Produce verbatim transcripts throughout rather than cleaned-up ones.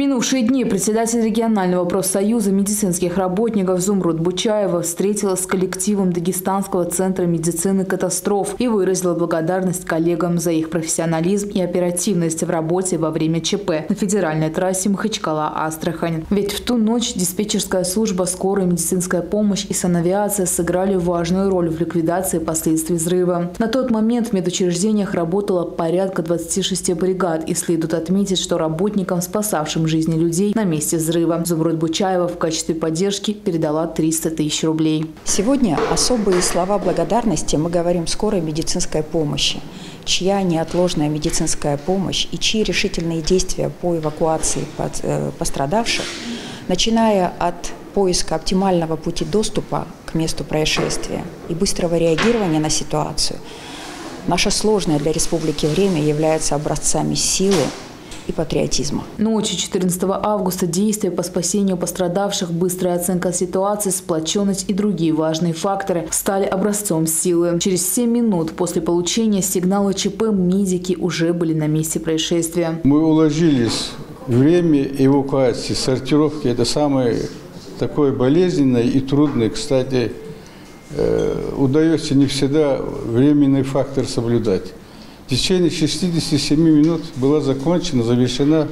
минувшие дни председатель регионального профсоюза медицинских работников Зумруд Бучаева встретилась с коллективом Дагестанского центра медицины катастроф и выразила благодарность коллегам за их профессионализм и оперативность в работе во время ЧП на федеральной трассе Махачкала-Астрахань. Ведь в ту ночь диспетчерская служба, скорая медицинская помощь и санавиация сыграли важную роль в ликвидации последствий взрыва. На тот момент в медучреждениях работало порядка двадцати шести бригад, и следует отметить, что работникам, спасавшим жизни людей на месте взрыва, Зумруд Бучаева в качестве поддержки передала триста тысяч рублей. Сегодня особые слова благодарности мы говорим скорой медицинской помощи, чья неотложная медицинская помощь и чьи решительные действия по эвакуации пострадавших, начиная от поиска оптимального пути доступа к месту происшествия и быстрого реагирования на ситуацию, наше сложное для республики время является образцами силы и патриотизма. Ночью четырнадцатого августа действия по спасению пострадавших, быстрая оценка ситуации, сплоченность и другие важные факторы стали образцом силы. Через семь минут после получения сигнала ЧП медики уже были на месте происшествия. Мы уложились в время эвакуации, сортировки. Это самое такое болезненное и трудное, кстати, э, удается не всегда временный фактор соблюдать. В течение шестидесяти семи минут была закончена, завершена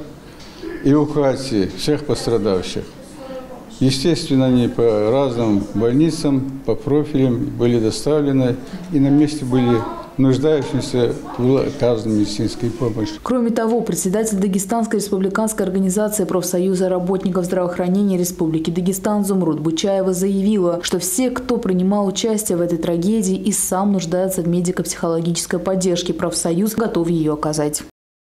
эвакуация всех пострадавших. Естественно, они по разным больницам, по профилям были доставлены, и на месте были нуждающимся в оказанной медицинской помощи. Кроме того, председатель Дагестанской республиканской организации профсоюза работников здравоохранения Республики Дагестан Зумруд Бучаева заявила, что все, кто принимал участие в этой трагедии и сам нуждается в медико-психологической поддержке, профсоюз готов ее оказать.